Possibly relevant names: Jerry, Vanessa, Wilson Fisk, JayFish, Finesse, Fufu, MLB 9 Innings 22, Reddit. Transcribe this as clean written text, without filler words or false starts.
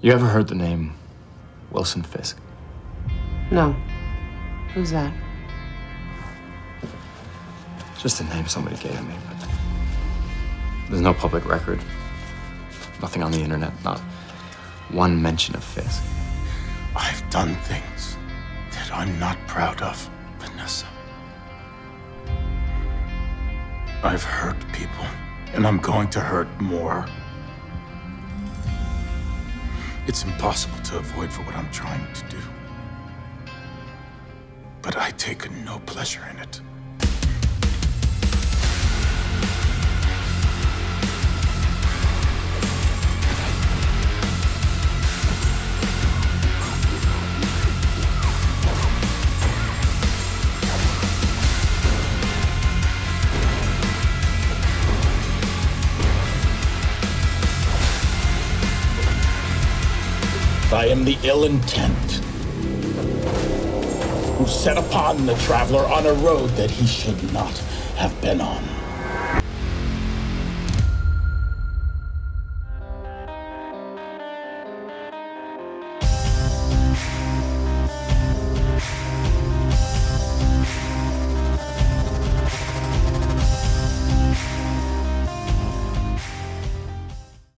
You ever heard the name Wilson Fisk? No. Who's that? Just a name somebody gave me, but there's no public record. Nothing on the internet, not one mention of Fisk. I've done things that I'm not proud of, Vanessa. I've hurt people, and I'm going to hurt more. It's impossible to avoid for what I'm trying to do. But I take no pleasure in it. I am the ill intent who set upon the traveler on a road that he should not have been on.